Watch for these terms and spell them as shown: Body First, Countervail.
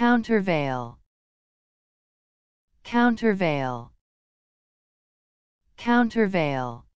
Countervail. Countervail. Countervail.